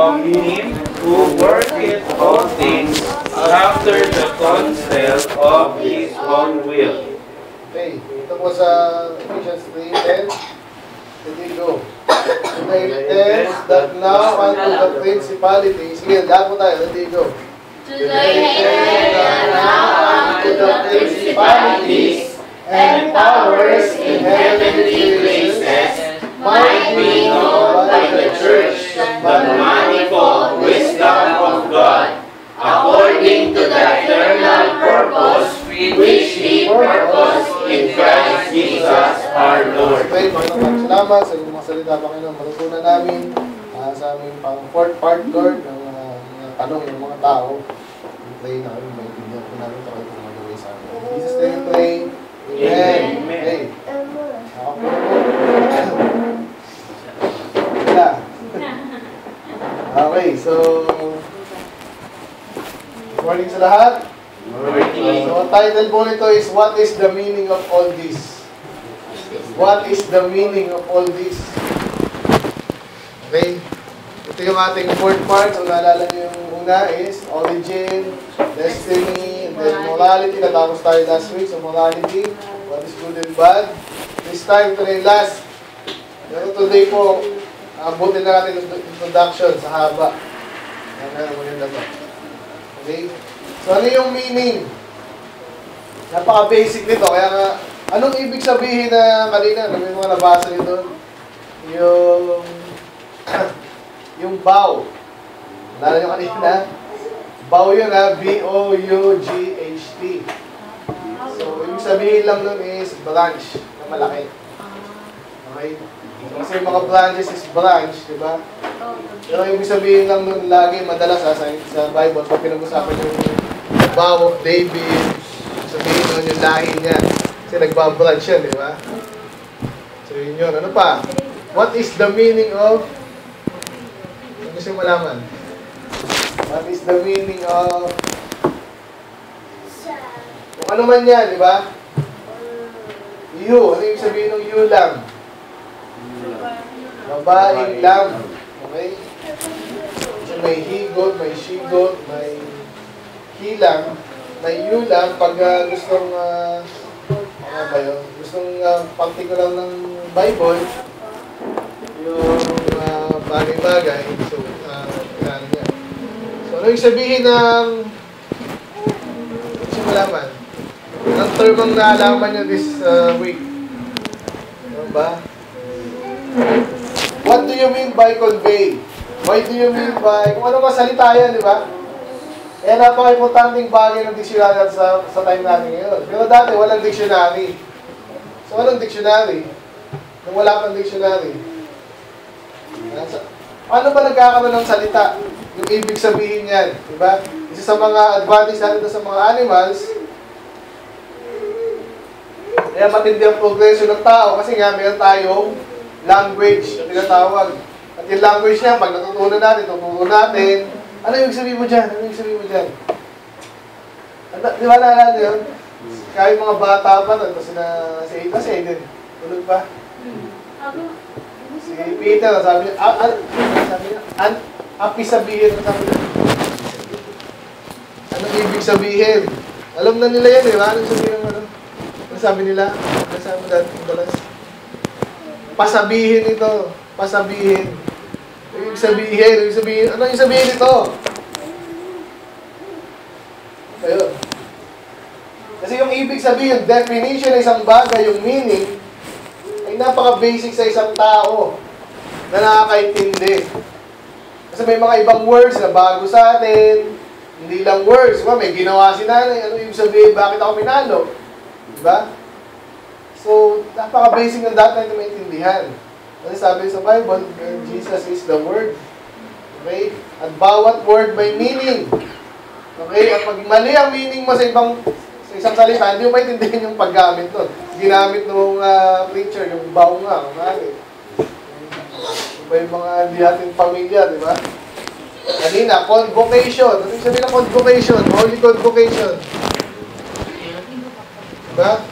of Him who worketh all things after the counsel of His own will. Okay, ito po sa Ephesians 3:10. There you go. It is that now unto the principalities. Sige, dahil po tayo. There you go. To the head and now unto the principalities and powers in heavenly places, might be known by the church the manifold wisdom of God, according to the eternal purpose which He purposed in Christ Jesus our Lord. Salamat sa iyong mga salita, Panginoon. Matutunan namin sa aming pang-fourth part, Lord, ng tanong ng mga tao. We pray na kami may tignan po namin ito kayo kung magawin sa amin. In Jesus' name we pray. Amen. Amen. Ako po. Okay, so good morning sa lahat. So ang title po nito is, what is the meaning of all this? What is the meaning of all this? Okay. Ito yung ating fourth part. So naalala niyo yung una is origin, destiny, and then morality. Natapos tayo last week sa morality. What is good and bad? This time, today, last. Pero today po, abutin na natin yung introduction sa haba. Ano maganda ba? Okay? So ano yung meaning? Napaka-basic nito. Kaya nga, anong ibig sabihin na kanina? May mga nabasa nyo doon. Yung bow. Lalo nyo kanina? Bow yun ha. B-O-U-G-H-T. So, ibig sabihin lang nun is branch na malaki. Okay? Kasi mga branches is branch, di ba? Pero ibig sabihin lang nun lagi, madalas ha, sa Bible, pag pinag-usapan yung bow of David, sabihin nun yung lahi niya. Kasi nagbabranch yan, di ba? So, yun yun. Ano pa? What is the meaning of malaman. What is the meaning of kung ano man yan, di ba? You. Ano yung sabihin ng you lang? Babaeng lang. Okay? So may he-goat, may she-goat, may he-lang, may you lang. Pag gustong ano ba yun? Gustong particular ng Bible, yung bagay-bagay. So, so, ano yung sabihin ng malaman? Anong term ang naalaman nyo this week? Ano ba? What do you mean by convey? Why do you mean by... Kung ano ba salita yan, di ba? Eh, napaka-importanting bagay ng dictionary sa time natin ngayon. Pero dati, walang dictionary. So, anong dictionary? Nung wala pang dictionary. Paano ba nagkakaroon ng salita? Yung ibig sabihin yan, diba? Isa sa mga advantage natin sa mga animals, kaya matindi ang progreso ng tao kasi nga meron tayong language na tinatawag. At yung language niya, pag natutunan natin, tutunan natin, ano yung sabihin mo dyan? Ano yung sabihin mo dyan? Di ba naalala yun? Kahit mga bata pa, tapos na si Eva, si Aiden, tulog pa. Si Peter, sabi niya, sabihin, sabi niya. Anong ibig sabihin? Alam na nila yan eh, anong sabihin mo? Ano sabi nila? Ano sabi mo dati? Pasabihin ito. Pasabihin. Ibig sabihin, ibig sabihin. Ano yung sabihin ito? Ayun. Kasi yung ibig sabihin, definition ng isang bagay, yung meaning, napaka-basic sa isang tao na nakakaintindi. Kasi may mga ibang words na bago sa atin, hindi lang words. Diba? May ginawa si nanay, ano yung sabihin, bakit ako pinalo? Diba? So, napaka-basic ng data na maintindihan. Kasi sabi sa Bible, Jesus is the Word. Okay? At bawat word may meaning. Okay? At pag mali ang meaning mo sa isang salita, hindi mo maintindihan yung paggamit nun. Ginamit nung preacher, yung bow nga, kumari. Iba yung mga hindi ating pamilya, di ba? Kanina, convocation. Ano yung sabi ng convocation? Holy convocation. Diba?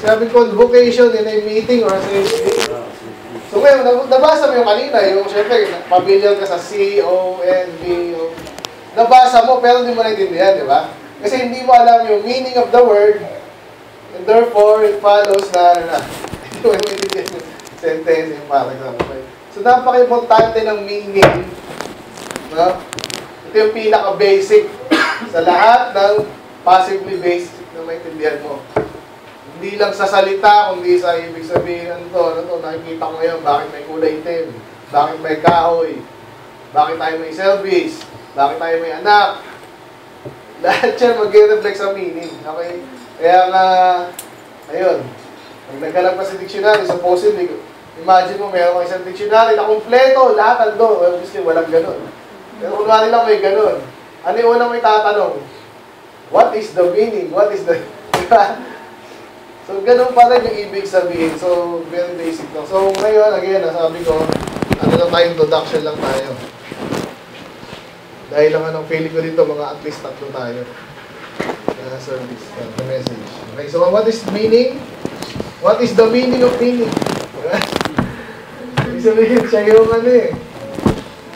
Sabi convocation in a meeting or a session. So, Kung kayo, nabasa mo yung kanina, yung syempre, pamilya ka sa C, O, N, B, O. Nabasa mo, pero hindi mo naiintindihan, di ba? Kasi hindi mo alam yung meaning of the word, and therefore, it follows na, hindi mo naiintindihan yung sentence, yung paragraph. So, napaka-importante ng meaning, no? Ito yung pinaka-basic sa lahat ng possibly basic na maintindihan mo. Hindi lang sa salita, kundi sa ibig sabihin, ano to, nakikita ko ngayon, bakit may kulay itim, bakit may kahoy, bakit tayo may service, bakit tayo may anak. Lahat yan mag-reflect sa meaning. Okay? Kaya nga, ayun, pag naghanap ka sa dictionary, supposedly, imagine mo, mayroon isang dictionary na kumpleto, lahat ando, obviously, walang ganun. Pero kunwari lang may ganun. Ano yung unang may tatanong? What is the meaning? What is the... So, ganun pala yung ibig sabihin. So, very basic to. So, ngayon, again, nasabi ko, ano lang tayo, introduction lang tayo. Dahil lang anong feeling ko dito, mga at least tatlo tayo. Service, the message. Okay, so what is meaning? What is the meaning of meaning? Ibig sabihin, siya yung ano eh.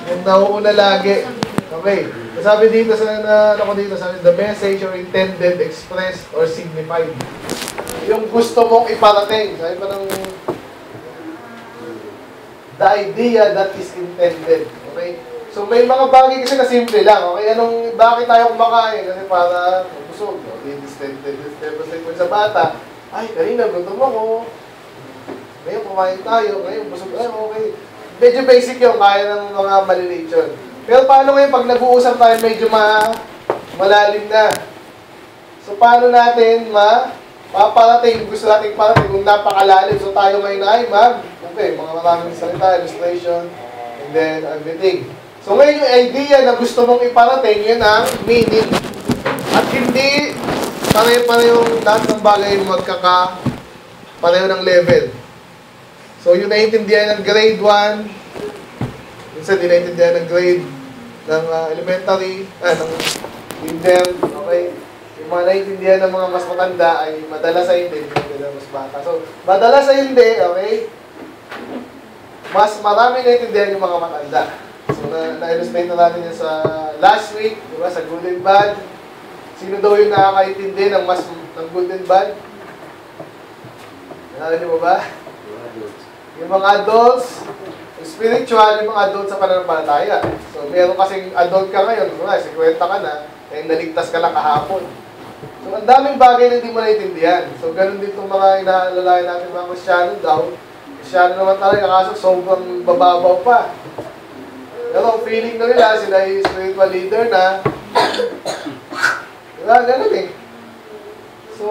Yung nauuna lagi. Okay. Sabi dito, sabi, the message or intended, expressed, or signified. Yung gusto mong iparating. Sabi pa ng the idea that is intended. Okay? So, may mga bagay kasi na simple lang. Okay? Anong, bakit tayo kumakain? Kasi para busog. Okay? Distended. Distended. Sa bata, ay, kanina, gutom ako. Ngayon, kumain tayo. Ngayon, busog. Ay, okay. Medyo basic yung kaya ng mga malilation. Pero paano ngayon, pag nag-uusap tayo, medyo malalim na. So, paano natin paparating, gusto natin parating kung napakalalim. So, tayo ngayon ay mga maraming salita, illustration, and then everything. So, ngayon yung idea na gusto mong iparating, yun ang meaning. At hindi pareho-parehong lahat ng bagay magkakapareho ng level. So, yun naiintindihan ng grade 1, minsan din naiintindihan ng grade ng elementary, ng kinder, okay? Mga naiintindihan ng mga mas matanda ay madalas ay hindi, mas bata. So, madalas ay hindi, okay? Mas marami naiintindihan yung mga matanda. So, na-illustrate na natin yan sa last week, di ba? Sa good and bad. Sino daw yung nakakaintindi ng good and bad? Nalala niyo ba? Yung mga adults, spiritual, yung mga adults sa pananampalataya. So, meron kasing adult ka ngayon, 50 ka na, eh, naligtas ka lang kahapon. So, ang daming bagay na hindi mo naiintindihan. So, ganun din itong mga inaalalayan natin mga Kristyano daw. Kristyano naman talaga, kaso sobrang bababaw pa. Pero, feeling na nila, sila yung spiritual leader na. Diba? Ganun eh. So,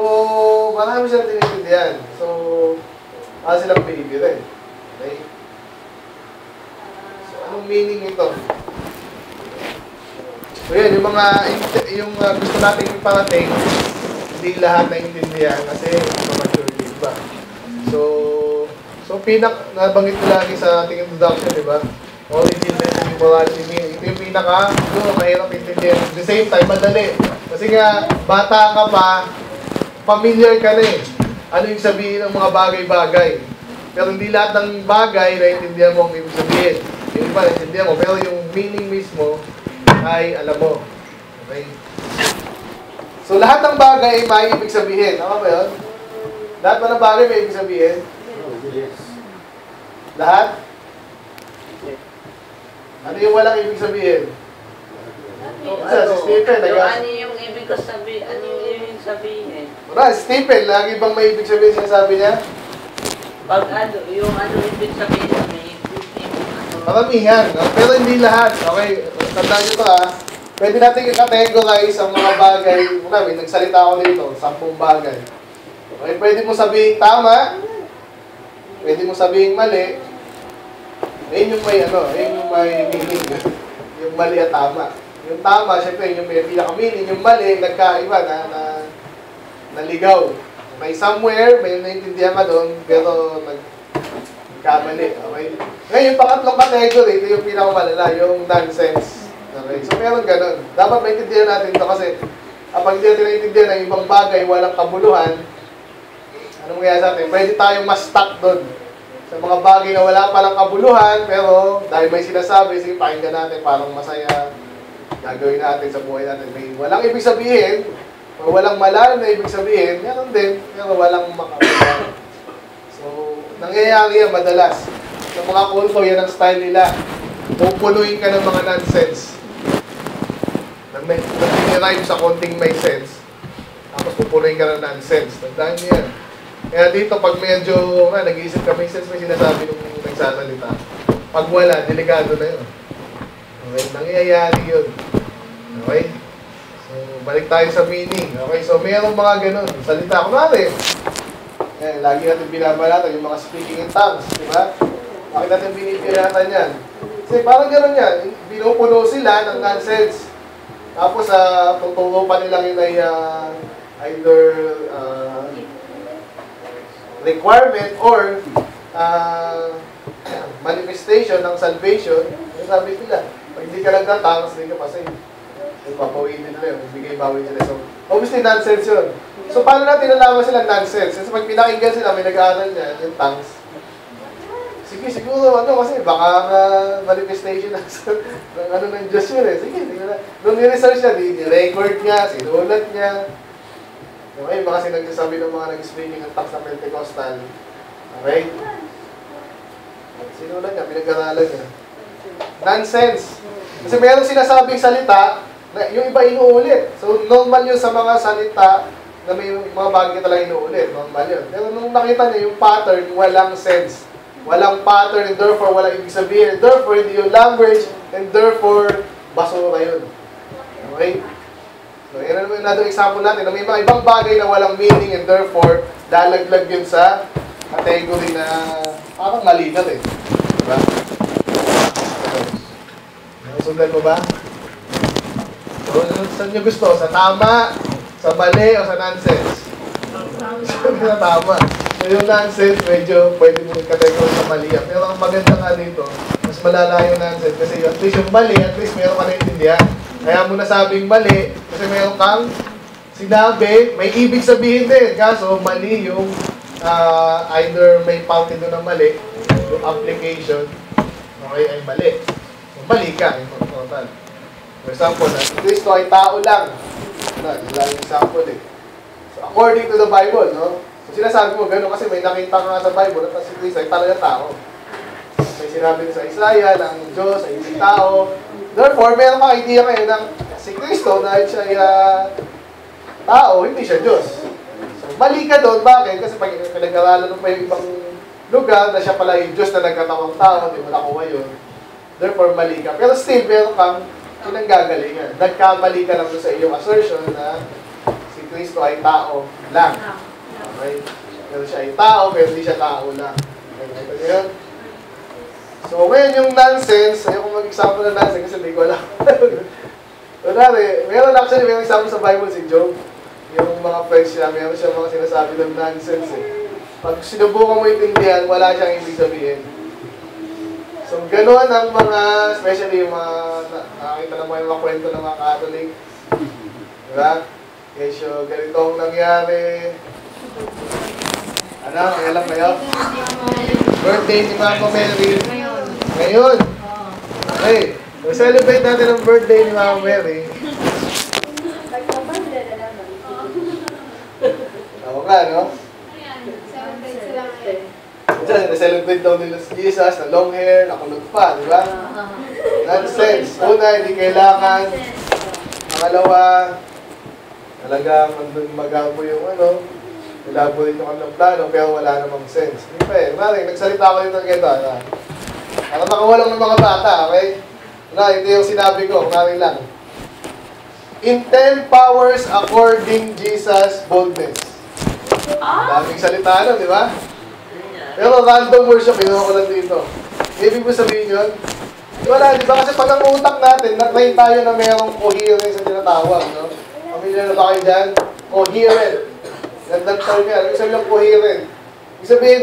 marami silang tinitindihan. So, silang pinibir eh. Okay? So, anong meaning ito? So, yan, yung gusto natin iparating, hindi lahat naiintindihan kasi mature din ba. So nabanggit ko lagi sa ating introduction, di ba? Origin, meaning, morality, meaning. Ito yung mahirap intindihan. At the same time, madali. Kasi nga, bata ka pa, familiar ka na eh. Ano yung sabihin ng mga bagay-bagay. Pero hindi lahat ng bagay naiintindihan mo ang ibig sabihin. Yung iba naiintindihan mo, pero yung meaning mismo, ay alam mo. Okay? So, lahat ng bagay may ibig sabihin. Tama ba yun? Lahat ba ng bagay may ibig sabihin? Yes. Lahat? Yes. Ano yung walang ibig sabihin? Ano yung ibig sabihin? Ano yung ibig sabihin? Stephen, lagi bang may ibig sabihin sinasabi niya? Pag ano, yung ano ibig sabihin niya, may ibig sabihin. Maramihan, pero hindi lahat. Okay? Tandaan nyo ito pwede natin i-categorize ang mga bagay. May nagsalita ako dito, 10 bagay. Okay, pwede mo sabihin tama, pwede mo sabihin mali. Ayun yung may meaning. Yung mali at tama. Yung tama, syempre yung may pinaka-meaning. Yung mali, nagkaiba na naligaw. May somewhere, may naintindihan ka doon, pero nagkamali. Okay? Ngayon, yung pangatlong category, ito yung pinakamalala, yung nonsense. Okay. So, meron ganun. Dapat maintindihan natin ito kasi kapag hindi natin naintindihan ng ibang bagay, walang kabuluhan, anong kaya sa atin? Pwede tayong mas stuck doon sa mga bagay na wala palang kabuluhan, pero dahil may sinasabi, sige, pakinggan natin, parang masaya, gagawin natin sa buhay natin. May walang ibig sabihin, o walang malalim na ibig sabihin, meron din, pero walang makabuluhan. So, nangyayari yan madalas. Sa mga kulto, yan ang style nila. Pupunuin ka ng mga nonsense. Nag-rhyme sa konting may sense. Tapos pupunuin ka ng nonsense. Tandaan niyo yan. Kaya dito, pag medyo nag-iisip ka, may sense, may sinasabi nung nagsasalita. Pag wala, delikado na yun. Okay, nangyayari yun. Okay? So, balik tayo sa meaning. Okay, so mayroong mga ganun. Salita ko na rin. Eh, lagi natin binabalatan yung mga speaking in tongues. Diba? Bakit natin binibiratan yan? Kasi parang gano'n yan. Binupuno sila ng nonsense. Tapos, tuturo pa nilang yun ay either requirement or manifestation ng salvation. Yung sabi nila, pag hindi ka nagtatang, hindi ka pa save. Ipapawinin nila yun. Ibigay bawin nila. So, obviously, nonsense yun. So, paano natin nalaman silang nonsense? Kasi pag pinakinggan sila, may nag-aaral niya, yung tongues. Sige, siguro, kasi baka manifestation ng Diyos yun eh. Sige, tingnan na. Nung niresearch niya, di-record niya, sinulat niya. Okay, baka sinagsasabi ng mga nag-speaking ng tax ng Pentecostal. Okay? Sinulat niya, pinag-aralan niya. Nonsense. Kasi mayroong sinasabing salita, yung iba inuulit. So, normal yun sa mga salita na may mga bagay talaga inuulit. Normal yun. Pero nung nakita niya yung pattern, walang sense. Walang pattern, and therefore, walang ibig sabihin, and therefore, hindi yung language, and therefore, basura yun. Okay? So, yan naman yung another example natin, na may mga ibang bagay na walang meaning, and therefore, dalaglag yun sa category na parang maligat eh. Diba? Nasundan mo ba? So, saan nyo gusto? Sa tama, sa mali, o sa nonsense? Sa tama. So, yung nonsense, medyo pwede mo nagkategory sa mali. Pero ang maganda nga dito, mas malala yung nonsense. Kasi at least yung mali, at least meron ka naintindihan. Kaya mo nasabing mali, kasi meron kang sinabi, may ibig sabihin din. Kaso, mali yung either may parte doon ng mali, yung application, okay, ay mali. So, mali ka. For example, si Cristo ay tao lang. Yung example eh. So, according to the Bible, no? Sinasabi mo gano'n kasi may nakita ka nga sa Bible at si Christ ay talaga tao. May sinabi sa Isaiah na ang Diyos ay hindi tao. Therefore, meron mga idea kayo ng si Cristo dahil siya ay tao, hindi siya Diyos. So, mali ka doon. Bakit? Kasi pag pinag-aralan mo pa yung ibang lugar na siya pala yung Diyos na nagkatawang tao, hindi mo nakuha yun. Therefore, mali ka. Pero still, meron kang pinanggagalingan. Nagkamali ka lang sa iyong assertion na si Cristo ay tao lang. Okay? Pero siya ay tao, pero hindi siya tao lang. Ito niyo yun? So, ngayon yung nonsense, ayaw kong mag-example ng nonsense kasi hindi ko alam. Kunwari, mayroon example sa Bible si Job. Yung mga friends niya, mayroon siya mga sinasabi ng nonsense eh. Pag sinubukan mo itindihan, wala siyang ibig sabihin. So, ganoon ang mga, especially yung mga, nakakita na mo yung mga kwento ng mga Catholic. Diba? Kesyo, ganito ang nangyari. Ano? May alam kayo? Birthday ni Mama Mary. Ngayon. Okay. Celebrate natin ang birthday ni Mama Mary. Ako ka, no? Celebrate sila ngayon. Na-celebrate daw nila si Jesus, na long hair, nakulog pa, di ba? Nonsense. Una, hindi kailangan. Pangalawa, talagang mag-apo yung ano. Elaborate yung kanilang plano, pero wala namang sense. Hindi pa eh. Maring, nagsalita ko yung targeta. Para makawalang ng mga bata, okay? Ito yung sinabi ko. Maring lang. In 10 powers according Jesus' boldness. Daming salita nun, di ba? Pero random word siya, pinuha ko lang dito. Ibig mo sabihin yun? Wala, di ba? Kasi pag ang utak natin, natrain tayo na merong coherence na tinatawag, no? Pamilya na ba kayo dyan? Coherent. Nagdag term yan. Ibig sabihin lang coherent. Ibig sabihin,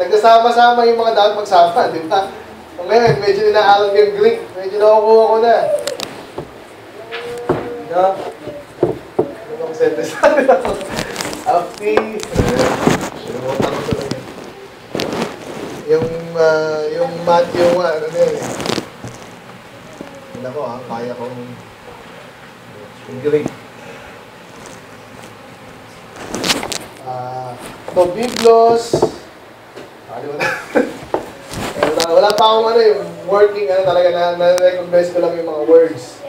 nagkasama-sama yung mga dapat magsama, di ba? So ngayon, medyo inaaral yung Greek. Medyo nakukuha ko na. No? Anong sentence natin ako? Afti. Sinubukan ko sa Yung Matthew 1, ano yun eh. Hindi ko kaya kong yung Greek. To Biblos, wala pa akong ano yung working, ano talaga na recognize ko lang yung mga words.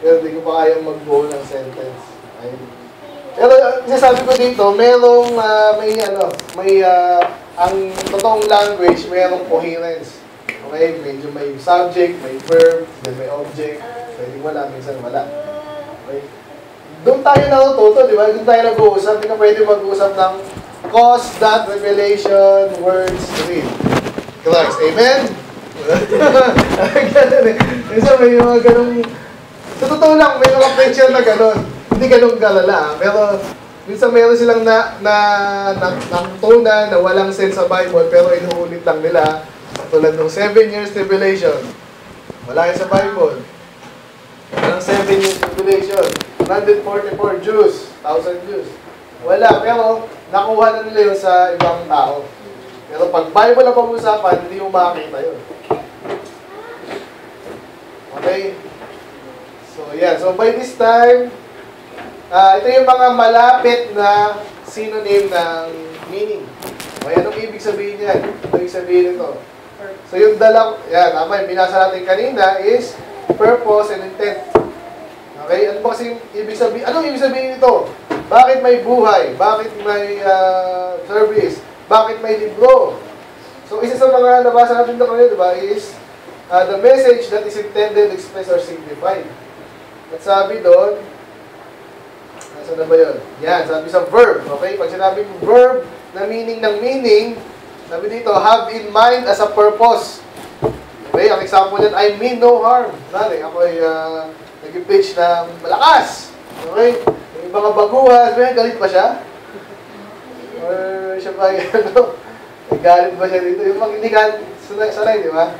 Pero hindi ko pa kayang mag-buo ng sentence. Ayun. Pero sinasabi ko dito, merong ang totoong language, merong coherence. Okay? Medyo may subject, may verb, may object. Pwede wala, minsan wala. Okay? Doon tayo natututo, di ba? Doon tayo nag-uusap. Hindi ka pwede mag-uusap ng cause, that, revelation, words, read. Class, amen? Ganun eh. Minsan may mga ganun. Sa totoo lang, may mga preacher na ganun. Hindi ganun galala. Pero minsan meron silang natutunan na walang sense sa Bible pero inuulit lang nila. Tulad ng 7 years tribulation. Wala yun sa Bible. Walang 7 years tribulation. 144 Jews. 1,000 Jews. Wala. Pero nakuha na nila yun sa ibang tao. Pero pag Bible ang pag-usapan, hindi umakita yun. Okay? So, yeah. So, by this time, ito yung mga malapit na synonym ng meaning. Okay, anong ibig sabihin yan? Anong ibig sabihin ito? So, yung dalawang, yan, tama, yung binasa natin kanina is purpose and intent. Okay, ano ba kasi ibig sabihin? Anong ibig sabihin ito? Bakit may buhay? Bakit may service? Bakit may libro? So, isa sa mga nabasa natin ito kanina, diba, is the message that is intended, expressed, or signified. At sabi doon, saan na ba yun? Yan, sabi sa verb. Okay? Pag sinabing verb na meaning ng meaning, sabi dito, have in mind as a purpose. Okay? Ang example yan, I mean no harm. Dali, ako ay nag-impeach na malakas. Okay? Yung mga baguhan, may galit pa siya? Or siya pa yung ano? Galit ba siya dito? Yung mga hindi galit, sanay, di ba?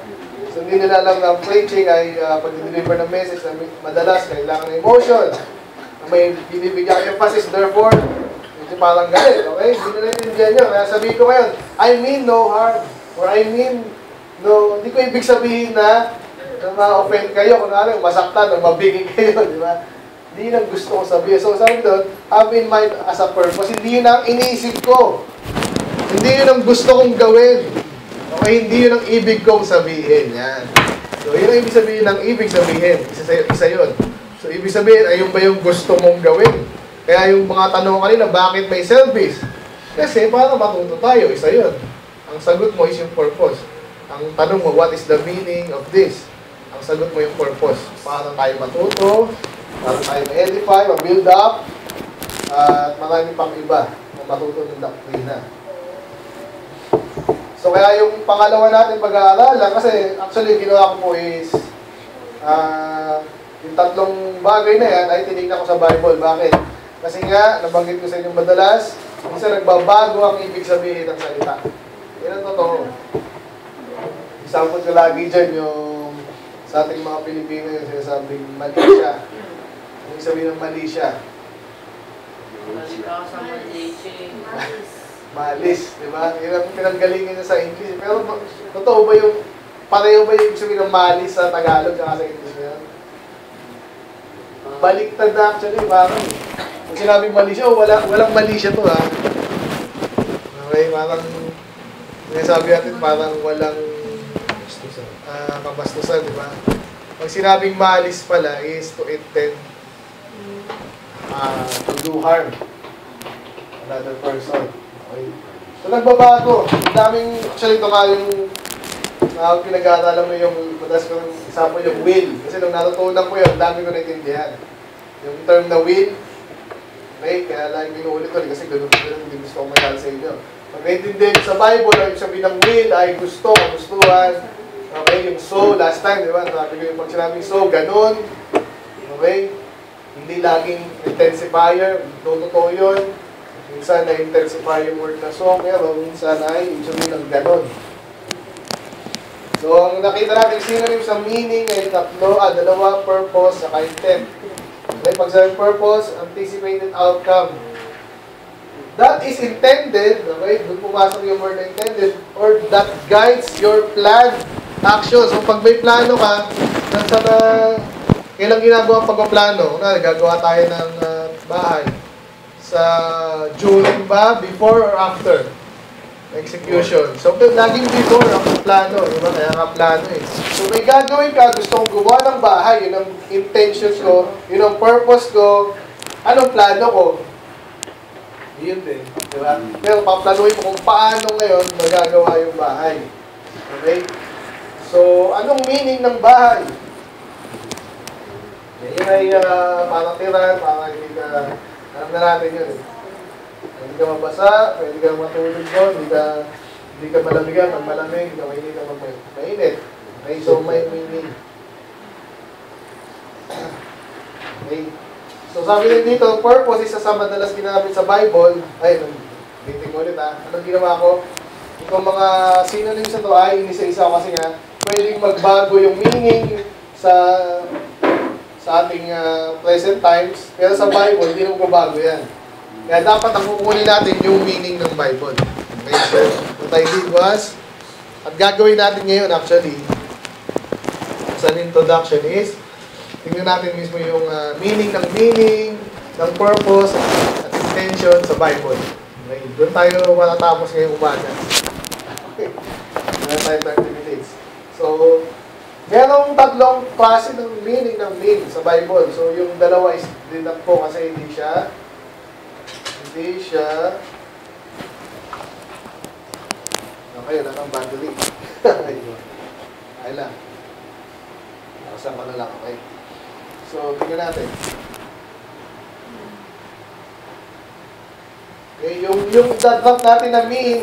So, hindi nila alam na preaching ay pag-deliver ng message na madalas kailangan ng emotion. May binibigyan emphasis, therefore, medyo parang galit, okay? Hindi na naintindihan nyo. Kaya sabihin ko ngayon, I mean no harm, or I mean no, hindi ko ibig sabihin na ma-offend kayo, kunwari, masaktan, o mabigin kayo, di ba? Hindi yun ang gusto ko sabihin. So, sabi doon, have in mind as a purpose. Hindi yun ang iniisip ko. Hindi yun ang gusto kong gawin. Okay, hindi yun ang ibig kong sabihin. Yan. So, yun ang ibig sabihin ng ibig sabihin. Isa yun. So, ibig sabihin, ayun ba yung gusto mong gawin? Kaya yung mga tanong kanina, bakit may selfies? Kasi para matuto tayo, isa yun. Ang sagot mo is yung purpose. Ang tanong mo, what is the meaning of this? Ang sagot mo yung purpose. Para tayo matuto, para tayo ma-edify, ma-build up, at maraming pang iba na matuto ng doktrina. So, kaya yung pangalawa natin pag-aaralan, kasi actually, ginawa ko po is, yung tatlong bagay na yan ay tinignan ko sa Bible. Bakit? Kasi nga, nabanggit ko sa inyong madalas, minsan nagbabago ang ibig sabihin ng salita. Yan ang totoo. Example ko lagi dyan yung sa ating mga Pilipino yung sinasabing mali siya. Ang ibig sabihin ng mali siya? Malis, di ba? Yan ang pinanggalingin niya sa English. Pero totoo ba yung, pareho ba yung ibig sabihin ng malis sa Tagalog at sa English na baliktad na actually, parang kung sinabing mali siya, walang mali siya to ha. Okay, parang sinasabi natin parang walang kabastusan, di ba? Pag sinabing malis pala is to intend to do harm another person. Okay. So nagbabago. Ang daming, actually ito nga yung pinag-aaralan mo yung madalas ko ng example yung will. Kasi nung natutunan ko yun, dami ko naitindihan. Yung term na will, okay, kaya lang binuulit ko kasi ganun hindi gusto ko magkala sa inyo. Pag naitindihan sa Bible, yung sabihin ng will ay gusto, gustuhan. Okay, yung so, last time, di ba? Sabi ko yung pag sinabing so, ganun. Okay? Hindi laging intensifier, totoo yun. Minsan ay intensify yung word na so, pero minsan ay yung sabihin ng ganun. So, ang nakita natin synonym sa meaning ay dalawa, purpose, saka intent. Okay, pag sabi purpose, anticipated outcome. that is intended, okay, doon pumasok yung word na intended, or that guides your planned actions. So pag may plano ka, nasa na, kailang ginagawa pagpaplano? Una, gagawa tayo ng bahay. Sa during ba, before or after? Execution. So, laging before ang plano. Diba? Kaya nga plano eh. So, may gagawin ka, gusto kong gumawa ng bahay, yun ang intentions ko, yun ang purpose ko, anong plano ko? Yun din. Diba? Pero, paplanuhin mo kung paano ngayon magagawa yung bahay. Okay? So, anong meaning ng bahay? Yun ay parang tiran, parang hindi ka, alam na natin yun eh. Hindi ka mabasa, pwede ka matulog doon, hindi ka malamigan, pag malamig, hindi ka mainit, mainit. Okay, so may meaning. Okay. So sabi nyo dito, purpose is sa madalas ginamit sa Bible, ay, bitin ko ulit ha, anong ginawa ko? Kung mga synonyms na ito ay, inisa-isa ko kasi nga, pwedeng magbago yung meaning sa ating present times, pero sa Bible, hindi mo bago yan. Kaya dapat ang kukunin natin yung meaning ng Bible. Okay, so what I did was, at gagawin natin ngayon actually, as an introduction is, tingnan natin mismo yung meaning, ng purpose, at intention sa Bible. Okay, doon tayo matatapos ngayong umaga. Okay, meron tayo 30 minutes. So, merong tatlong klase ng meaning sa Bible. So, yung dalawa is din lang po kasi hindi siya. Okay, wala kang battery. Ayun lang. Nakasama ko na lang, okay? So, tingnan natin. Okay, yung dadap natin na mean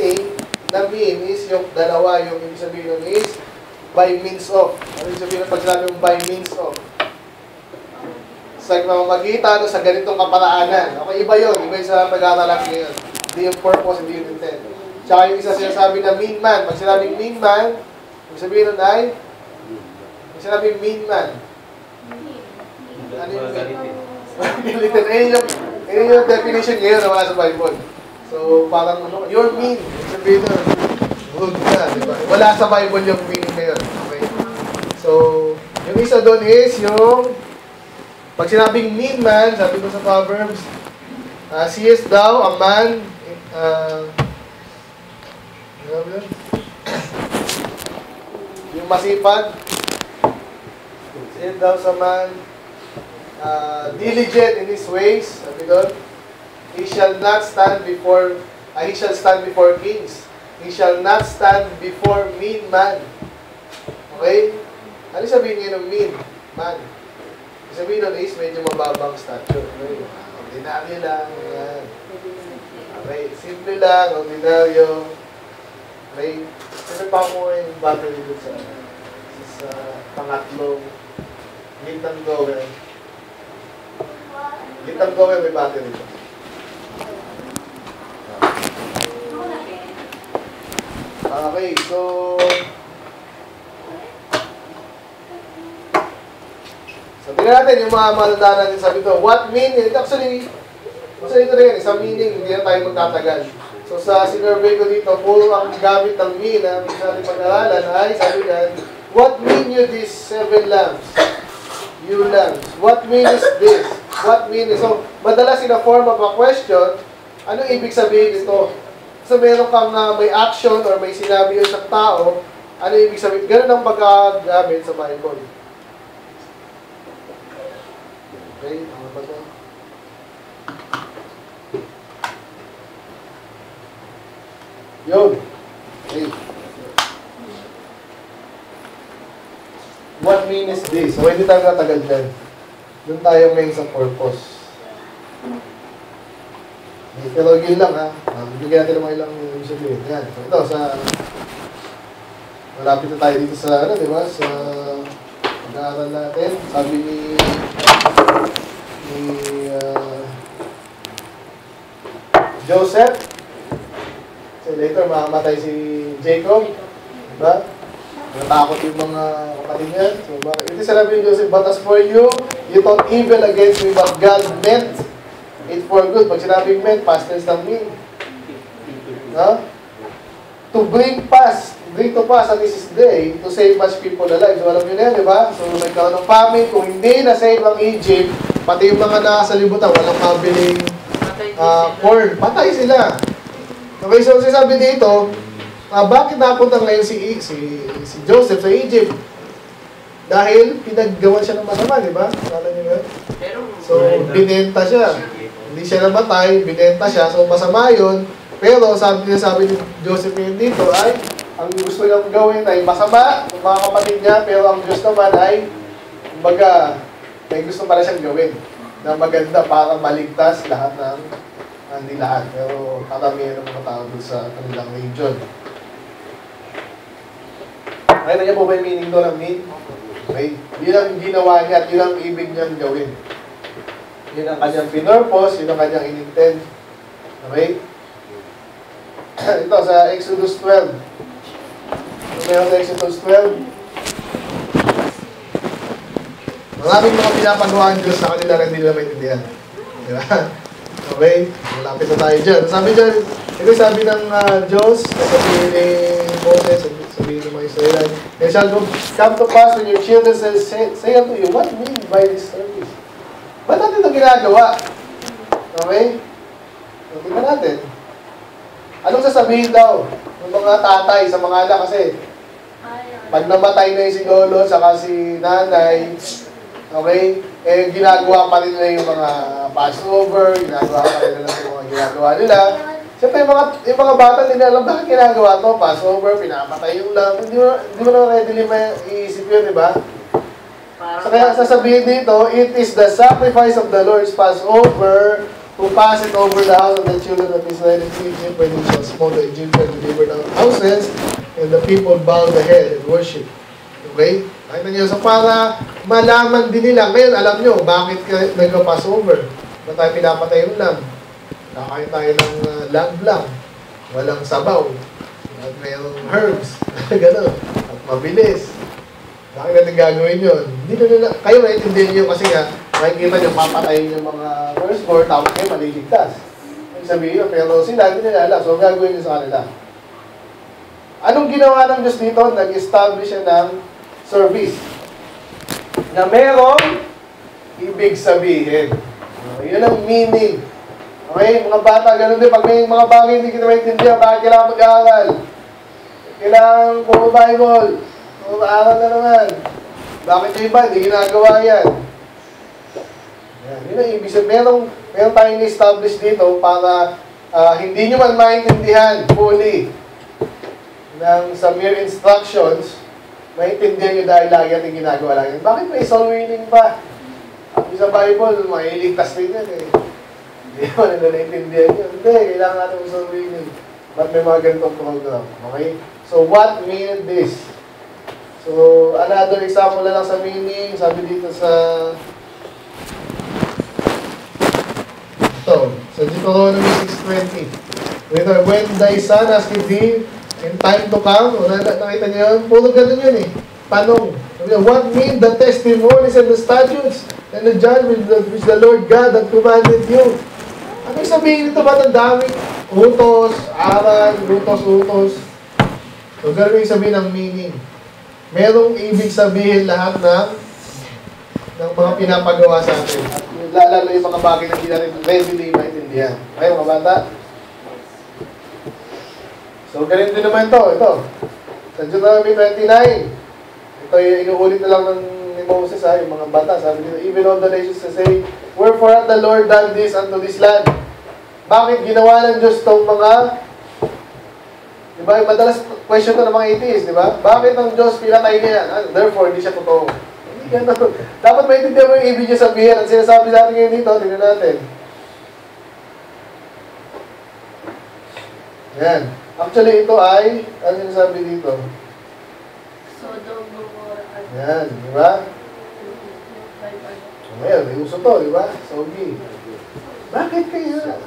is yung dalawa, yung ibig sabihin nun is by means of. Ano ibig sabihin ng pagsabi yung by means of? Sa mamamagitan o sa ganitong kaparaanan. Okay, iba yun. Iba yung sa pag-aaralan ngayon. Hindi yung purpose, hindi yung intent. Tsaka yung isa sinasabi na mean man. Pag sinabing mean man, pag sabihin nun ay? Pag sinabing mean man. Ano yung mean? Magalitin. Eh yung definition ngayon na wala sa Bible. So, parang ano, you're mean. Pag sabihin nun, good na, diba? Wala sa Bible yung meaning ngayon. Okay? So, yung isa doon is yung pag sinabing mean man, sabi ko sa Proverbs, seest thou a man, yung masipag, seest thou a man, diligent in his ways, sabi doon, he shall stand before kings, he shall not stand before mean man. Okay? Ano sabihin niya ng mean man? Sabihin nun is medyo mababang stature. Ordinaryo lang. Ayan. Okay. Simple lang. Ordinaryo. Okay. Kasi pa mo yung battery dun sa pangatlong gintang gower. Gintang gower may battery dun. Okay. So tingnan natin yung mga maladana din sabi ko. What meaning? Actually ito rin. Sa meaning, hindi na tayo magtatagal. So, sa sinurvey ko dito, puro ang gamit ng mean na natin pag-aralan ay sabi na, what mean you these seven lambs? You lambs. What mean is this? What mean is... So, madalas in a form of a question, ano ibig sabihin ito? So, meron kang may action or may sinabi yung sa tao, ano ibig sabihin? Ganun ang pagkagamit sa Bible. Okay, ano ba ito? Yun. Okay. What mean is this? So, hindi tayo natagal dyan. Doon tayo may isang purpose. Okay, pero yun lang ha. Bigyan natin naman ilang sabihin. Yan. So, ito, malapit na tayo dito sa, ano, di ba? Sa pag-aaral natin. Sabi ni Joseph. So later, makamatay si Jacob. Diba? Natakot yung mga kapatid niya. So, ito sinabi ni Joseph, but as for you, you thought evil against me, but God meant 8 for good. Pag sinabing meant, past tense ng mean. Huh? To bring past, bring to pass at this day, to save much people alive. So alam nyo na yan, di ba? So nagkaroon ng famine, kung hindi na-save ang Egypt, pati yung mga nakasalibutan, walang mabiling corn. Patay sila. Okay, so sinasabi dito, bakit napunta ngayon si Joseph sa Egypt? Dahil pinaggawan siya ng masama, di ba? Alam nyo yun? So binenta siya. Hindi siya namatay, binenta siya. So masama yun. Pero sabi ni Joseph dito ay ang gusto niyang gawin ay masama ng mga kapatid niya, pero ang Diyos naman ay kumbaga may gusto para siyang gawin na maganda para maligtas lahat ng nilahat. Pero karamihan ng mga tao doon sa kanilang region. Nakita niya po ba yung meaning doon ng mean? Okay. Yun ang ginawa niya at yun ang ibig niyang gawin. Yun ang kanyang pinurpose, yun ang kanyang inintend. Okay? Ito, sa Exodus 12. Meron sa Exodus 12. Maraming mga pinapagawa ang Diyos sa kanila na hindi nila maintindihan. Diba? Okay? Malapit na tayo dyan. Sabi dyan, ito sabi ng Diyos, sabi ni Moses, sabi ng mga Israelite, "It shall come to pass when your children say unto you, what mean by this service?" Ba't natin ito ginagawa? Okay? Tingnan natin. Anong sasabihin daw ng mga tatay sa mga anak kasi pag namatay na yung si lolo saka si nanay, okay, eh ginagawa pa rin nila yung mga Passover, ginagawa pa rin nila yung mga ginagawa nila. Siyempre yung mga bata nila alam bakit ginagawa to, Passover, pinamatay yung lang. Hindi mo na readily maiisip yun, di ba? So kaya sasabihin dito, "It is the sacrifice of the Lord's Passover, who passed it over the house of the children of Israel in Egypt, when he shall smote the Egyptians and deliver down houses, and the people bowed the head and worship." Okay? Nakita niyo, so para malaman din nila, ngayon alam niyo, bakit nagpa-Passover? Ba't tayo pinapatay yung lamb? Nakakain tayo ng lamb. Walang sabaw. At mayroong herbs. Ganun. At mabilis. Bakit natin gagawin yun? Hindi nila, kayo naiintindihan niyo kasi nga, makikita niyo, papatayin yung mga verse 4, tapos kayo maliligtas. Ang sabihin yun, pero sila, hindi nila alam. So, gagawin niyo sa kanila. Anong ginawa ng Diyos dito? Nag-establish siya ng service na merong ibig sabihin. Yun ang meaning. Okay? Mga bata, ganun din. Pag may mga bagay hindi kita maintindihan, bakit kailangan mag-aaral? Kailangan puro Bible. Puro aaral na naman. Bakit yung iba, hindi ginagawa yan? Yun ang ibig sabihin. Meron tayong establish dito para hindi nyo man maintindihan fully ng sa mere instructions, maintindihan nyo dahil lagi ating ginagawa lang. Bakit may soul winning pa? Sa Bible, mailigtas din yan eh. Hindi mo na naiintindihan yun. Hindi, kailangan natin yung soul winning. Ba't may mga ganitong program? Okay? So, what mean this? So, another example na lang sa meaning, sabi dito sa... So Deuteronomy 6:20, "When thy son asketh thee in time to come," nakita niyo yun, puro ganun yun eh, tanong. "What mean the testimonies and the statutes and the judgment which the Lord God hath commanded you?" Ano yung sabihin nito ba? Ang daming utos, aral, utos. So ganun yung sabihin ng meaning. Merong ibig sabihin lahat ng mga pinapagawa sa atin. At lalo yung mga bagay na hindi natin readily maintindihan. Okay, mga bata? So, ganun din naman ito. Sa Deuteronomy 29, ito yung inuulit na lang ni Moses, yung mga bata. Sabi nito, "Even all the nations to say, wherefore hath the Lord done this unto this land?" Bakit ginawa ng Diyos itong mga... Diba, yung madalas question ito ng mga atheist, diba? Bakit ang Diyos pinatay niya? Therefore, hindi siya totoo. Ganun. Dapat maintindihan mo yung ibig niyo sabihin. At sinasabi natin ngayon dito, tingnan natin. Ayan. Actually, ito ay, ano sinasabi dito? Sodom, Gomorrah. Ayan, di ba? Ayan, may uso to, di ba? Sogi. Bakit kaya?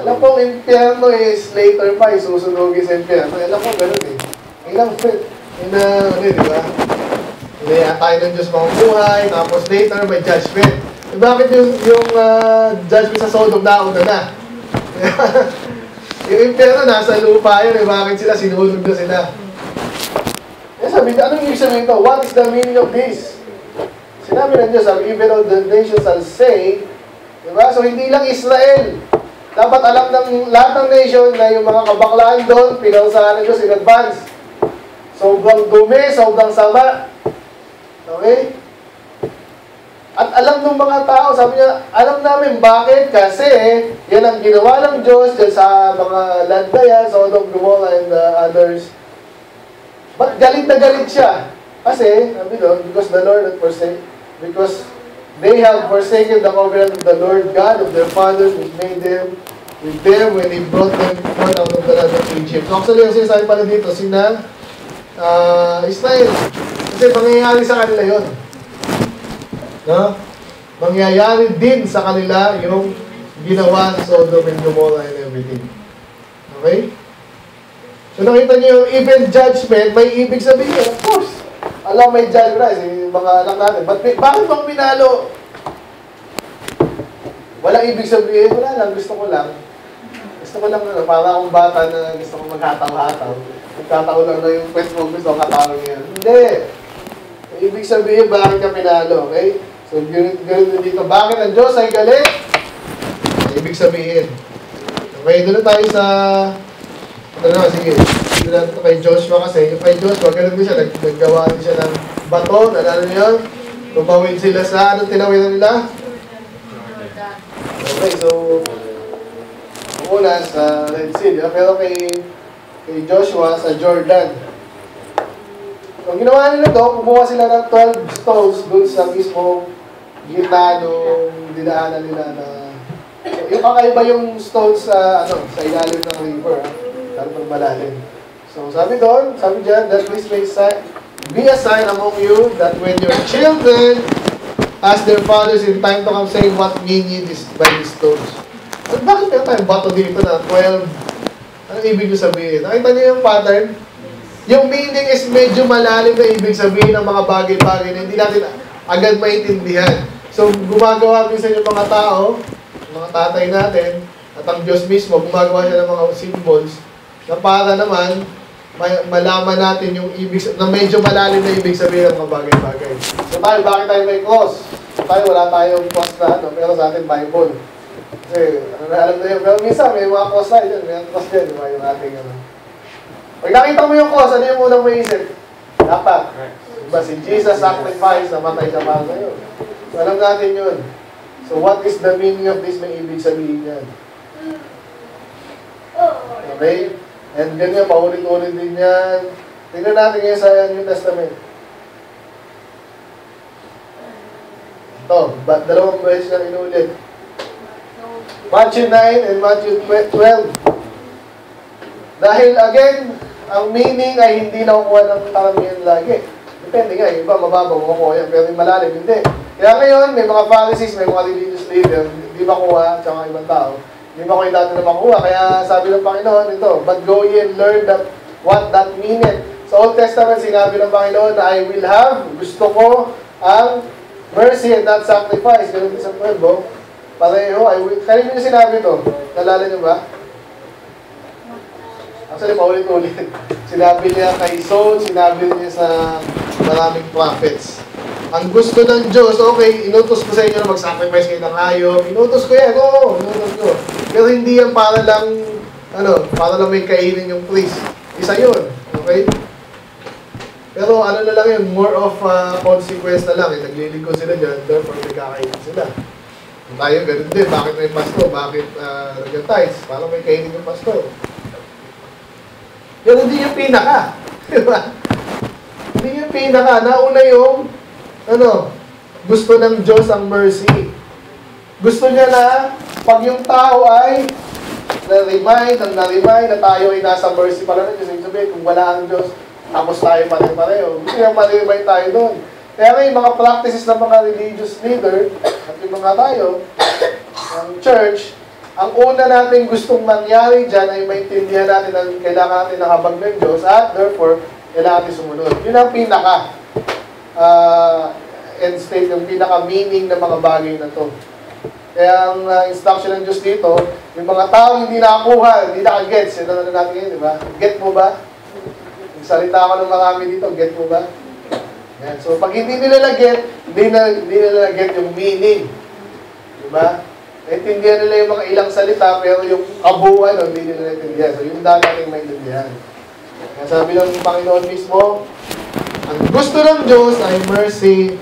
Alam pong impyerno is later pa, isusunogin sa impyerno. Alam pong ganun eh. Ilang fit. Ano, di ba? Kaya tayo ng Diyos mabuhay, tapos later may judgment. Bakit yung judgment sa Sodom nauna na? Yung impyerno nasa lupa yun, eh, bakit sila sinunog na sila? Eh, sabi, anong ibig sabihin ko? What is the meaning of this? Sinabi ng Diyos, even though the nations shall say, diba? So hindi lang Israel. Dapat alam ng lahat ng nation na yung mga kabaklaan doon, pinausahan ng Diyos in advance. Sobrang dumi, sobrang sama. Okay? At alam ng mga tao, sabi niya, alam namin bakit, kasi yan ang ginawa ng Diyos sa mga land na yan, Sodom, Gomorrah, and others. But galit na galit siya. Kasi, sabi doon, because the Lord had forsaken, because they have forsaken the covenant of the Lord God of their fathers, which made them with them when He brought them forth out of the land of Egypt. So, actually, yung sinasabi pala dito, sina Israel. Kasi mangyayari sa kanila yun. No? Mangyayari din sa kanila yung ginawa ng Sodom and Gomorrah and everything. Okay? So nakita niyo yung even judgment, may ibig sabihin. Of course, alam may judgment yung mga anak natin. But bakit bang pinalo? Walang ibig sabihin. Wala lang, gusto ko lang. Gusto ko lang, para akong bata na gusto ko maghataw-hataw. Nagkataw lang na yung pwes mo, gusto ko katawin yan. Hindi. Ibig sabihin, bakit ka pinalo? Okay? So, ganun dito. Bakit ang Diyos ay galit? Ibig sabihin. Okay, doon tayo sa... Ito na, sige. Doon natin kay Joshua kasi. Yung kay Joshua, ganun din siya. Naggawa din siya ng bato. Ano niya? Tumawid sila sa... Anong tinawid nila? Okay, so... Una sa Red Sea. Pero kay Joshua sa Jordan. So, ang ginawa nila ito, kumuha sila ng 12 stones doon sa mismo gitna nung dinaanan nila na... So, yung kakaiba yung stones sa ilalim ng river. Talagang malalim. So, sabi doon, sabi dyan, that please be a sign among you that when your children ask their fathers in time to come, saying, what mean ye this by these stones? So, bakit kaya tayong bato dito na 12? Anong ibig yung sabihin? Nakita niyo yung pattern? Yung meaning is medyo malalim na ibig sabihin ng mga bagay-bagay na hindi natin agad maintindihan. So, gumagawa minsan yung mga tao, mga tatay natin, at ang Diyos mismo, gumagawa siya ng mga symbols na para naman malaman natin yung ibig, na medyo malalim na ibig sabihin ng mga bagay-bagay. So tayo, bakit tayo may cross? So tayo, wala tayong cross na, pero sa ating Bible. Kasi, alam na yun, pero minsan may mga cross na yun, may cross din, yung ating pag nakita mo yung cross, ano yung unang maisip? Dapat. Diba si Jesus sacrifice na matay sa mga ngayon. So alam natin yun. So what is the meaning of this? May ibig sabihin yan. Okay? And ganyan, paulit-ulit din yan. Tignan natin ngayon sa New Testament. Ito, dalawang verse na inulit. Matthew 9 and Matthew 12. Dahil, again, ang meaning ay hindi nakukuha ng karamihan lagi. Depende nga, yung iba mababaw makukuha yan, pero yung malalim, hindi. Kaya ngayon, may mga Pharisees, may mga religious leaders, hindi makuha, tsaka ibang tao. Hindi makuha yung dati na makuha. Kaya sabi ng Panginoon, ito, but go ye and learn that, what that meaneth. Sa Old Testament, sinabi ng Panginoon na I will have, gusto ko, ang mercy and not sacrifice. Ganun din sa pueblo. Pareho, I will. Kaya yun yung sinabi ito. Nalala niyo ba? Actually, paulit-ulit. Sinabi niya kay Saul, sinabi niya sa maraming prophets. Ang gusto ng Diyos, okay, inutos ko sa inyo na mag-sacrifice kayo ng hayop. Inutos ko yan, oo, inutos ko. Pero hindi yan para lang, para lang may kainin yung priest. Isa yun, okay? Pero ano na lang yun, more of consequence na lang. Nagliligod sila dyan, therefore nagkakainin sila. Tayo, ganun din. Bakit may pasto? Bakit nag-tides? Para may kainin yung pasto. Pero hindi yung pinaka. Diba? Hindi yung pinaka. Nauna yung, gusto ng Diyos ang mercy. Gusto niya na pag yung tao ay na-remind na tayo ay nasa mercy pala na Diyos. Ibig sabihin, kung wala ang Diyos, tapos tayo pare-pareho. Gusto niya ma-remind tayo doon. Kaya nga yung mga practices ng mga religious leader at yung mga tayo, ang church, ang una natin gustong mangyari dyan ay maintindihan natin ang kailangan natin nakabag ng Diyos at therefore, kailangan natin sumunod. Yun ang pinaka and state yung pinaka-meaning ng mga bagay na to. Kaya ang instruction ng Diyos dito, yung mga taong hindi nakakuha, hindi nakagets, ito na natin yun, di ba? Get mo ba? Nagsalita ako ng marami dito, get mo ba? Yan. So pag hindi nila na-get, hindi nila na-get yung meaning. Di ba? Naintindihan nila yung mga ilang salita, pero yung kabuuan, hindi nila naintindihan. So yung dadating maintindihan. Kaya sabi ng Panginoon mismo, ang gusto ng Diyos ay mercy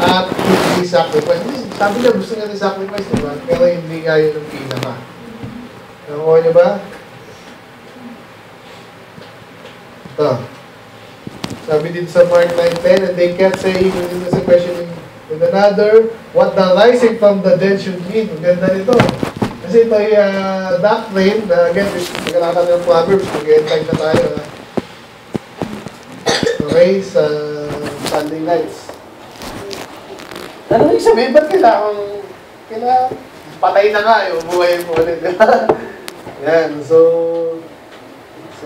at hindi sacrifice. Sabi niya, gusto niya ng sacrifice, di ba? Pero hindi nga yun ang pinaka. Nakuha niyo ba? Ito. Sabi dito sa Mark 9:10, and they kept saying, this is a question with another, what the rising from the dead should mean. Ganda nito. Kasi ito yung doctrine, again, nagkalakan ng Proverbs, mag-e-entag na tayo na okay, sa Sunday nights. Ano yung sabihin? Ba't kailangan patay na nga, umuhay mo ulit. Yan, so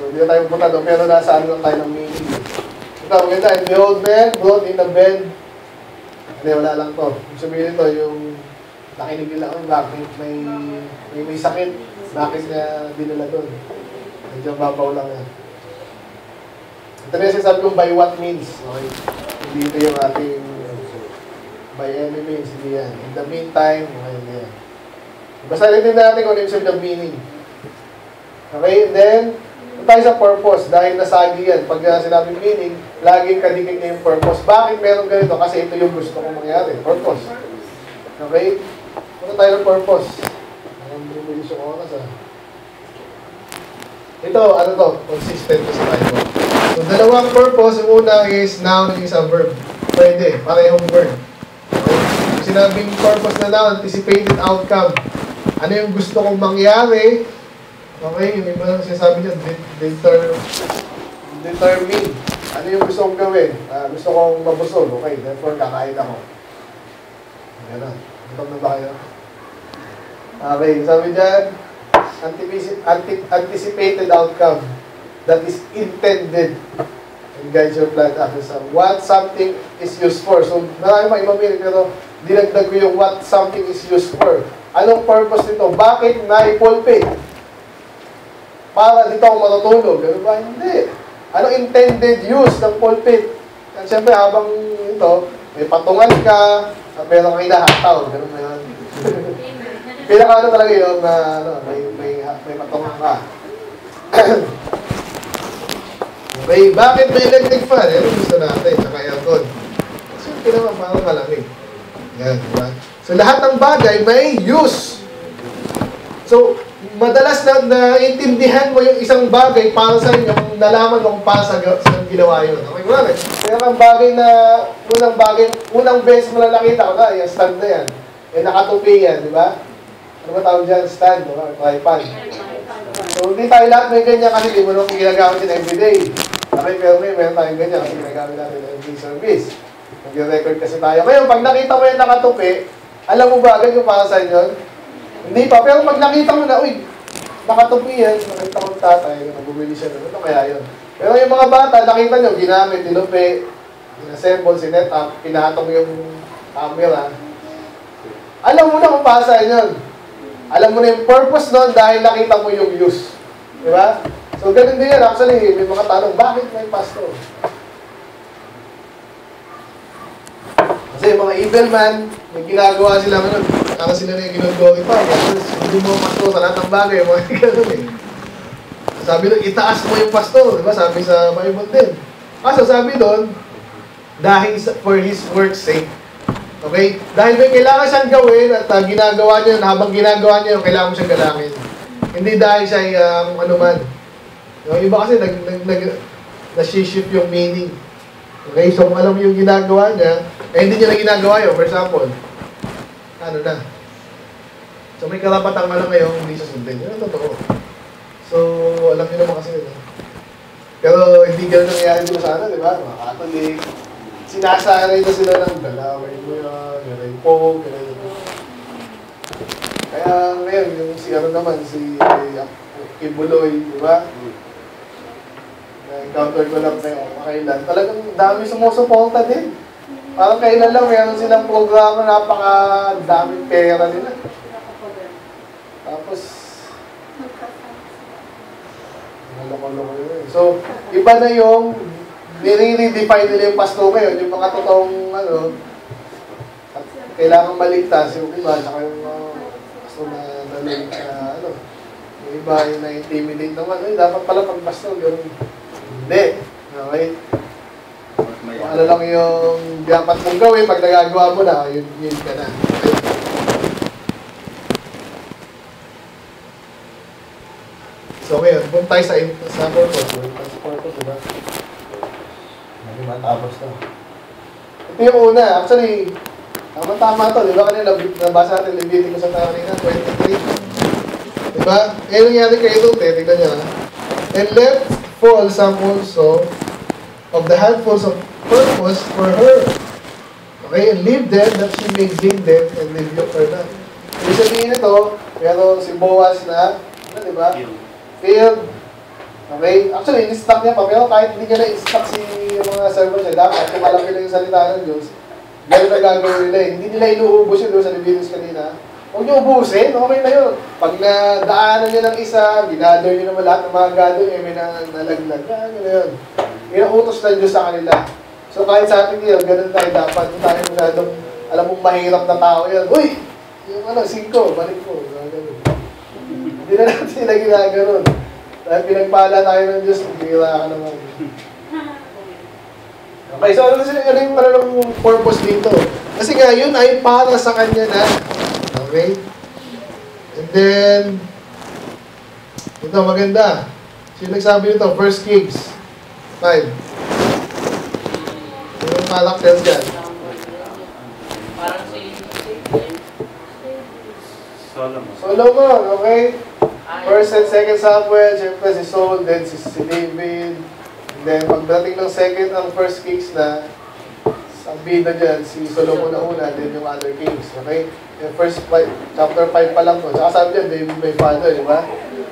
hindi na tayo pupunta doon, pero nasa ano lang tayo ng meaning. Ito, maganda, and the old man brought in the bed. Hindi, wala lang to. Sabihin nito, yung nakinig nila kung bakit may sakit, bakit na dinala doon. Medyo babaw lang yan. Ito na yung sasabi kong by what means. Okay. Hindi ito yung ating by any means. Hindi yan. In the meantime, okay, hindi yan. Basta rin din natin kung ano yung sabi ng meaning. Okay, and then, tayo sa purpose. Dahil nasagi yan. Pag sinabi meaning, laging kadikit niya yung purpose. Bakit meron ganito? Kasi ito yung gusto kong mangyari. Purpose. Okay? Ano tayo ng purpose? Ang bumilis yung oras ah. Ito, ano to? Consistent to sa tayo. So, dalawang purpose. Una is noun is a verb. Pwede. Parehong verb. Okay. Sinabing purpose na noun, anticipated outcome. Ano yung gusto kong mangyari? Okay. Yung iba lang sinasabi niya, determine. Ano yung gusto kong gawin? Gusto kong mabusog. Okay. Therefore, kakain ako. Ayan na. Gutom na ba kayo? Okay. Sabi dyan, anticipated outcome. That is intended and guides your plan after some. What something is used for. So, maraming mga imamili, pero dinagdag ko yung what something is used for. Anong purpose nito? Bakit na-fulfill? Para dito ako matutulog. Ganun ba? Hindi. Anong intended use ng pulpit? At syempre, habang ito, may patungan ka, meron kang hinahataw. Ganun ba yan? Pinakaano talaga yun na may patungan ka. Okay, bakit may electric fan? Yan ang gusto natin, tsaka aircon. So, hindi naman parang malamig. Yan, diba? So, lahat ng bagay may use. So, madalas na naintindihan mo yung isang bagay para sa inyo, nalaman mo kung para sa ginawa yun. Okay, wala rin. Kaya ang bagay na, unang beses mo na nakita ko na, yung stand na yan. Eh, nakatupi yan, diba? Ano ba tawag dyan? Stand, diba? Tripod. So, hindi tayo lahat may ganyan kasi hindi mo nung ginagamit din everyday. Okay, pero meron tayong ganyan kasi nagamit natin ng MD service. Nag-record kasi tayo. Ngayon, pag nakita mo yung nakatupi, alam mo ba agad yung para saan yun? Hindi pa. Pero pag nakita mo na, uy, nakatupi yan. Nakita ko tatay, nabubili siya. Ano kaya yun? Pero yung mga bata, nakita nyo, ginamit, dinupi, inassemble, sinet-up, pinahatong yung camera. Alam mo na kung para saan yun. Alam mo na yung purpose nun dahil nakita mo yung use. Diba? So, ganun din yan. Actually, may mga tanong, bakit may pastor? Kasi mga evil man, may ginagawa sila ganun. Saka sila na yung ginag-glorify. Hindi mo pastor sa lahat ng bagay. Mga ganun eh. Sabi doon, itaas mo yung pastor. Diba? Sabi sa Bible din. Kaso sabi doon, dahil for his work's sake. Okay? Dahil may kailangan siyang gawin at ginagawa niya yun. Habang ginagawa niya yun, kailangan mo siyang galangin. Hindi dahil siya ay ano man. Yung iba kasi nag-shift yung meaning. Okay, so kung alam mo yung ginagawa niya, eh hindi niya na ginagawa yun. For example, ano na. So may karapatang alam ngayon, hindi siya sundin. Yun ang totoo. So, alam niyo naman kasi yun. Pero hindi gano'n nangyayari mo sana, di ba? Mga Catholic, sinasanay na sila ng dalawin mo yun, gano'n yung Pope, gano'n yung Pope. Kaya ngayon, yung si ano naman, si Ibuloy, di ba? Na-encounter ko lang na yung makailan. Talagang dami sumusuporta din. Parang kailan lang meron silang programa, napakadaming pera nila. Tapos, naloko-loko yun. So, iba na yung nire-redefine nila yung pasto ngayon, yung mga totoong ano, kailangan maligtas yung iba, saka yung pasto na nalig na ano, yung iba yung na-intimidate naman, ay dapat pala pagpasto, gano'n. Hindi, okay? Ano lang yung dapat mong gawin, pag nagagawa mo na, yun ka na. So ngayon, punta tayo sa purpose. Sa purpose, diba? Matapos na. Ito yung una. Actually, tama-tama ito. Diba kanina, nabasa natin, libiti ko sa kanina, 23. Diba? Ngayon nangyari kayo ito, tignan nyo. And let fall some also of the handfuls of purpose for her. Okay, and leave them that she may examine them and rebuke her not. Ibig sabihin ito, pero si Boaz na, ano diba? Field. Okay, actually, in-stock niya pa, pero kahit hindi niya na-in-stock si mga servers niya, dapat kung alam nila yung salita ng Diyos, gano'n na gagawin nila. Hindi nila inuubos yun doon sa Leviticus kanina. Huwag niyo ubusin, okay na yun. Pag nadaanan niya ng isa, ginado niyo naman lahat ng mga gado niya, may nalaglag na, gano'n yun. Inuutos na Diyos sa kanila. So kahit sa atin yun, ganun tayo dapat. Kung tayo masyadong, alam mong mahirap na tao yun, uy! Yung ano, 5, balik ko. Ganun. Hindi na natin sila ginagano'n. Dahil pinagpala tayo ng Diyos, nagira ka naman. Okay, so ano yung parang purpose dito? Kasi nga, yun ay para sa kanya na. Okay? And then, ito maganda. Sino nagsabi nito? First Kings. 5. Yung characters dyan. Parang si Solomon. Solomon, okay? First and second Samuel, siyempre si Saul, then si David. And then pagdating ng second ang First Kings na, ang bida dyan, si Solomon na una, then yung other kings, okay? Yung first chapter 5 pa lang to. Saka sabi dyan, David my father, di ba?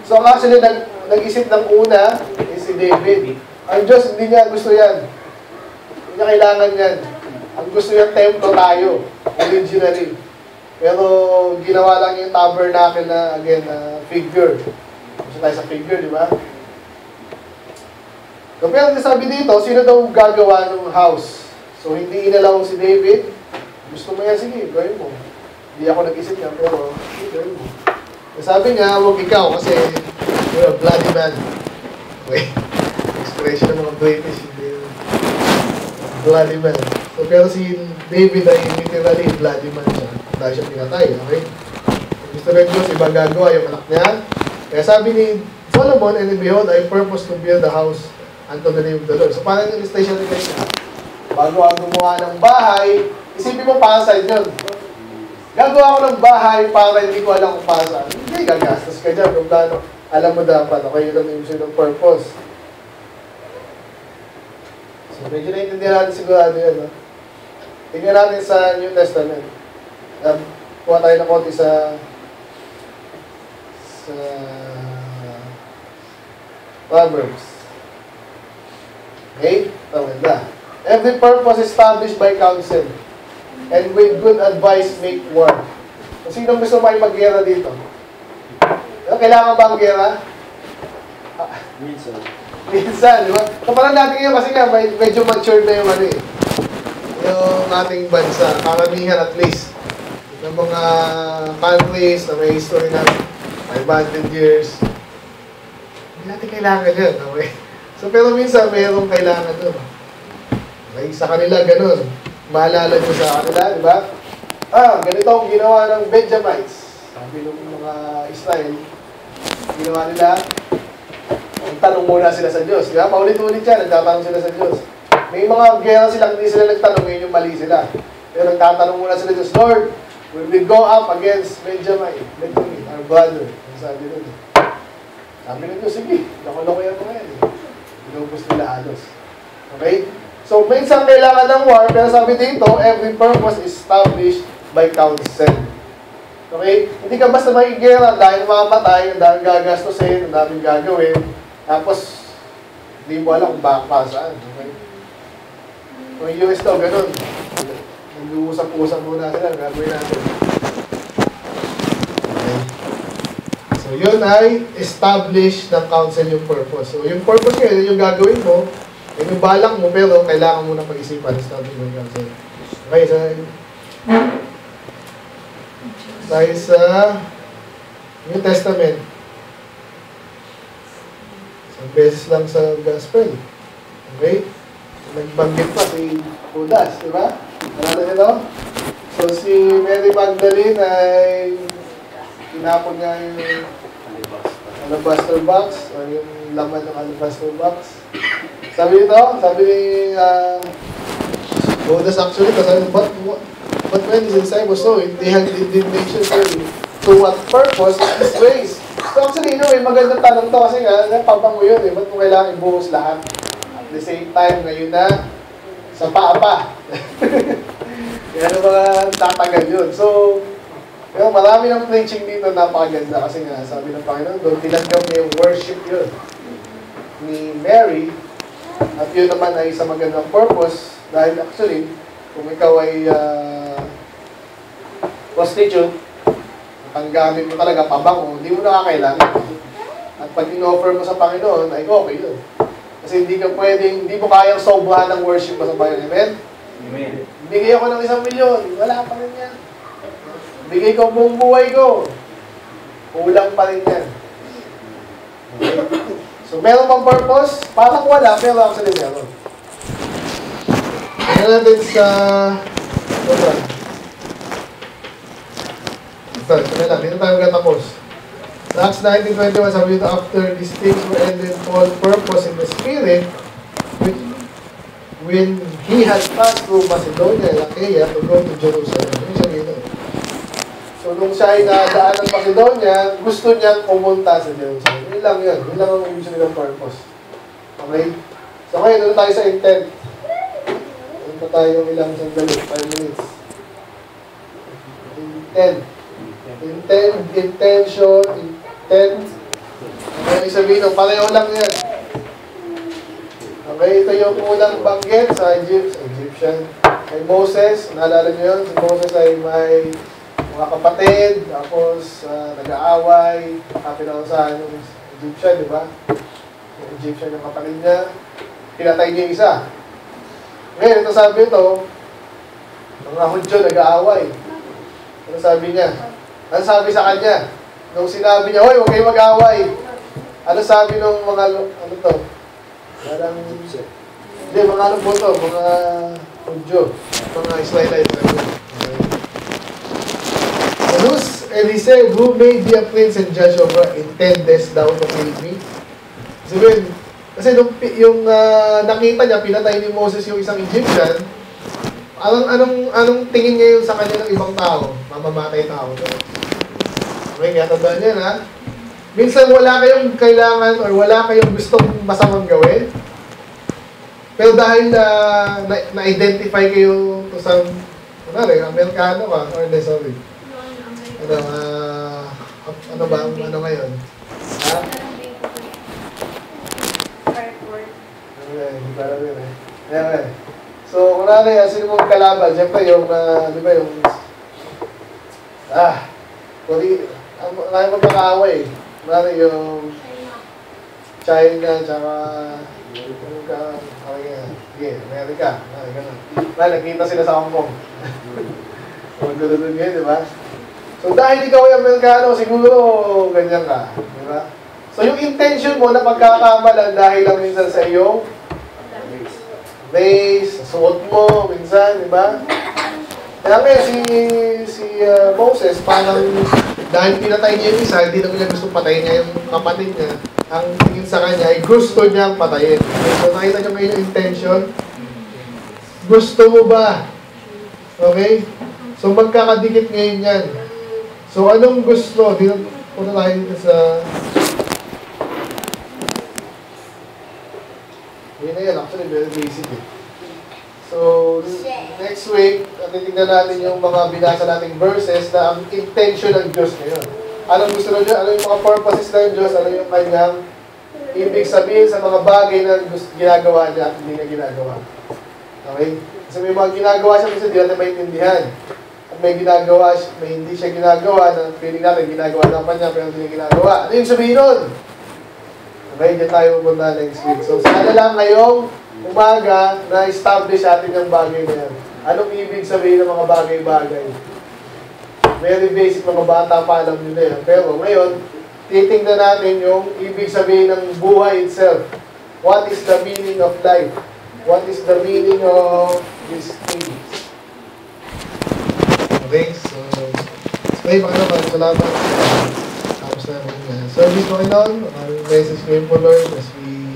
So actually, nag-isip ng una is si David. Ang Diyos, hindi niya gusto yan. Hindi niya kailangan yan. Ang gusto niya, templo tayo. Originally. Pero, ginawa lang yung tabernacle na, again, figure. Gusto tayo sa figure, di ba? So, pero sabi dito, sino daw gagawa ng house? So, hindi inalaw si David. Gusto mo yan, sige, gawin mo. Hindi ako nag-isip niya, pero, sige, gawin mo. So, sabi niya, huwag ikaw, kasi you're a bloody man. Wait. Expression ng mga British, hindi yun. Bloody man. So, pero si David ay literally bloody man siya. Dahil siya pinatay, okay? Gusto rin Diyos, ibang gagawa yung anak niya. Kaya sabi ni Solomon, and behold, I purpose to build the house unto the name of the Lord. So, parang yung illustration nila siya. Bago ang gumawa ng bahay, isipin mo para saan yun. Gagawa ko ng bahay para hindi ko alam kung para saan. Hindi, gagastos ka dyan. Kung gano'n, alam mo dapat, okay, yun ang mission ng purpose. So, medyo naiintindihan natin sigurado yan, no? Tingnan natin sa New Testament. Kuha tayo ng konti sa Proverbs. Okay? Tawanda. Every purpose established by counsel, and with good advice make war. So, sino gusto may mag-gera dito? Kailangan ba mag-gera? Minsan. Minsan, di ba? So, parang natin ngayon kasi nga, medyo mature na yung ano eh. Yung ating bansa, karamihan at least, ng mga countries na may history ng 500 years, hindi natin kailangan yun, okay? So, pero minsan, mayroong kailangan yun. Okay, sa kanila, ganun. Maalala nyo sa kanila, di ba? Ah, ganito ang ginawa ng Benjamites. Sabi ng mga Israel, ginawa nila, tanong muna sila sa Diyos. Diba? Paulit-ulit yan, nagtatanong sila sa Diyos. May mga gera sila, hindi sila nagtanong, yun yung mali sila. Pero nagtatanong muna sila sa Diyos, Lord, will we go up against Benjamin? Let me meet our brother. Sabi nun. Sabi nun Diyos, sige, loko-loko yan mga yan. Inubos nila halos. Okay? So, minsan kailangan ng war, pero sabi dito, every purpose is established by counsel. Okay? Hindi ka basta magigera dahil makamatay, dahil gagastusin, dahil gagawin. Tapos, hindi mo alam kung bakit pa saan. Okay? Kung US daw, ganun. usap muna sila, gagawin natin. Okay. So, yun ay establish ng counsel yung purpose. So, yung purpose nyo, yun yung gagawin mo, yun yung balak mo, pero kailangan mo na pag-isipan, establish ng counsel. Okay, so, tayo sa New Testament. Isang beses lang sa Gospel. Okay? Nagbanggit pa si Judas, di ba? Ano ito? So, si Mary Magdalene ay tinapon niya yung alabaster box, o yung laman ng alabaster box. Sabi ito, sabi ni Judas actually, kasi but when his disciples saw it, they had indignation serving. To what purpose is this race? So, actually, may magandang tanong to kasi nga, papango yun eh. Ba't mo kailangan ibuhos lahat? At the same time, ngayon na, sa paa-pa. Yan ang mga tatagal yun. So, yun, marami ng preaching dito napakaganda kasi nga, sabi ng Panginoon, doon tinanggap niya yung worship yun ni Mary. At yun naman ay sa magandang purpose dahil actually, kung ikaw ay prostitute, ang gamit mo talaga pabango, hindi mo nakakailangan. At pag in-offer mo sa Panginoon, ay okay yun. Kasi hindi ka pwedeng, hindi mo kayang sobrahan ng worship mo sa Panginoon. Amen? Amen. Bigay ako ng 1,000,000. Wala pa rin yan. Bigay ko buong buhay ko. Kulang pa rin yan. Okay. So, meron bang purpose? Parang wala, pero actually meron. Ano natin sa... Ito, sabi lang. Dito tayo katapos. Acts 19:21, sabi dito, after these things were ended, all purpose in the Spirit, when he had passed through Macedonia and Achaia to go to Jerusalem. Ano siya dito? So, nung siya ay nadaan ng Macedonia, gusto niyang pumunta sa Jerusalem. Yun lang yun. Yun lang ang usually ng purpose. Okay? So, ngayon, doon tayo sa intent. Doon pa tayo ilang sandali, 5 minutes. Intent. Intent, intention, intent. 10. Okay, sabihin nyo, pareho lang yan. Okay, ito yung unang banggit sa Egyptian. Kay Moses, naalala nyo yun? Si Moses ay may mga kapatid, tapos nag-aaway, pinausahan yung Egyptian, di ba? Yung Egyptian yung kapatid niya. Pinatay niya isa. Ngayon, ito sabi ito, mga Hudyo nag-aaway. Ano sabi niya? Ano sabi sa kanya? Nung sinabi niya, hoy, huwag kayo mag-away. Ano sabi ng mga, ano to? Parang, hindi, mga ano po to? Mga Hudyo. Mga Israelites. And he said, who made thee a prince and judge over? Intendest thou to kill me? Sabihin, kasi yung nakita niya, pinatay ni Moses yung isang Egyptian, anong tingin ngayon sa kanya ng ibang tao? Mamamatay tao. Okay, kaya tandaan yan, ha? Minsan wala kayong kailangan or wala kayong gustong masamang gawin. Pero dahil na-identify kayo to some, kunwari, Amerikano ka, or de, sorry. Ano ba, ano ngayon? Ha? Okay, para rin, eh. Anyway. So, kunwari, sino mong kalaban? Siyempre, yung, di ba, yung, maraming magkakaaway. Maraming yung China, tsaka Amerika. Maraming nakita sila sa Hong Kong. Magdudun yun, di ba? So dahil ikaw ay Amerikano, siguro ganyan ka. Di ba? So yung intention mo na pagkakamalan dahil lang minsan sa iyong race, sa suot mo minsan, di ba? Kaya ngayon, si Moses, parang dahil pinatay niya yung isa, hindi naman niya gusto patayin niya yung kapatid niya. Ang tingin sa kanya ay gusto niyang patayin. So, nakita niyo ngayon yung intention. Gusto mo ba? Okay? So, magkakadikit ngayon yan. So, anong gusto? Dito, punta tayo sa... Yun na yan. Actually, very basic eh. So, next week, titignan natin yung mga binasa nating verses na ang intention ng Diyos ngayon. Anong gusto ng Diyos? Ano yung mga purposes ng Diyos? Ano yung kanyang ibig sabihin sa mga bagay na ginagawa niya at hindi niya ginagawa? Okay? Kasi may mga ginagawa siya minsan, di natin maintindihan. At may ginagawa, may hindi siya ginagawa, na feeling natin, ginagawa naman niya, pero hindi niya ginagawa. Ano yung sabihin nun? Okay, dyan tayo pupunta next week. So, sana lang ngayong umaga na establish atin ang bagay na yan. Anong ibig sabihin ng mga bagay-bagay? Very basic, mga bata pa alam nyo na yan. Pero ngayon, titingnan natin yung ibig sabihin ng buhay itself. What is the meaning of life? What is the meaning of these things? Okay, so okay, Panginoon, salamat. Tapos na yung service, Panginoon. Maraming blessings ngayon po, Lord, as we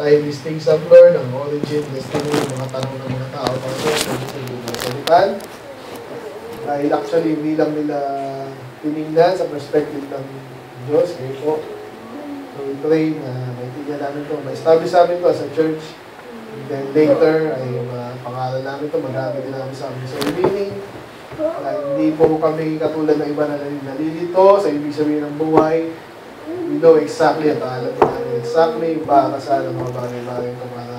tie these things up, Lord, ang origin, destiny, mga tanong ng mga tao, Panginoon, mga salitan. Dahil actually, hindi lang nila tinignan sa perspective ng Diyos, ngayon po. So we pray na maitigyan namin ito, ma-establish namin ito as a church. And then later ay pangalan namin ito, magamit din namin sa aming sarili. Hindi po kami katulad ng iba na nalilito sa ibig sabihin ng buhay. We know exactly at alam namin exactly baka sa mga bagay-bagay ng mga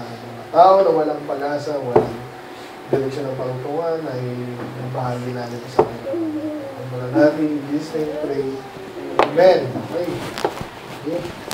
tao na walang pag-asa, walang direksyon ng pagtungan ay nabahagi namin ito sa amin. Ang mula natin, in this name, pray. Amen. Pray. Yeah.